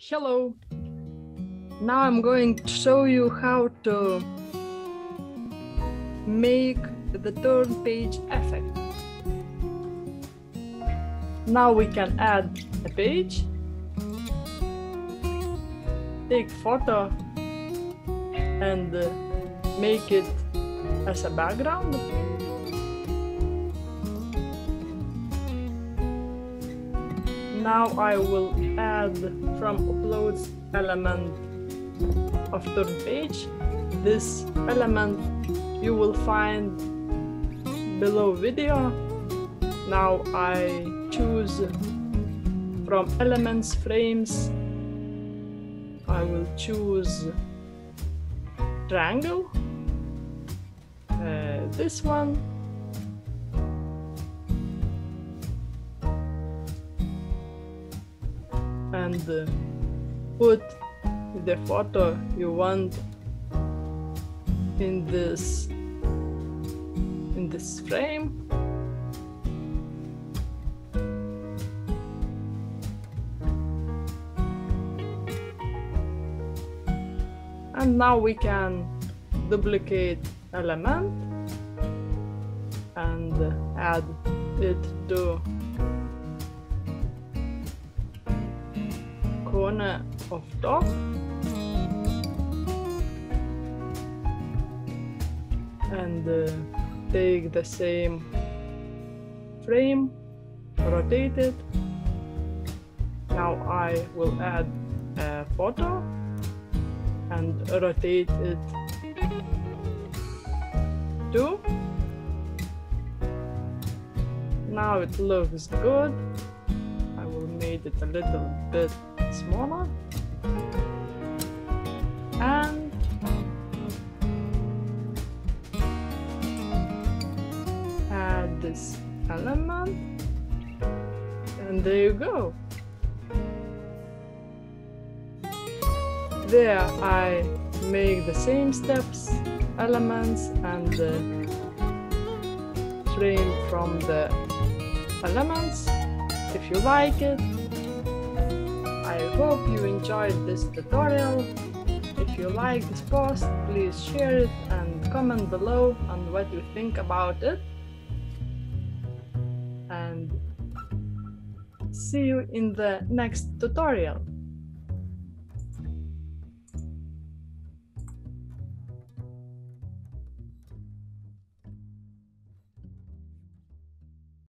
Hello! Now I'm going to show you how to make the turn page effect. Now we can add a page, take photo and make it as a background. Now I will add from uploads element of turn page. This element you will find below video. Now I choose from elements frames. I will choose triangle. This one. And put the photo you want in this frame. And now we can duplicate element and add it to corner of top. And take the same frame, rotate it. Now I will add a photo and rotate it too. Now it looks good. I will make it a little bit smaller. And add this element. And there you go. There I make the same steps, elements and frame from the elements. If you like it, I hope you enjoyed this tutorial. If you like this post, please share it and comment below on what you think about it. And see you in the next tutorial.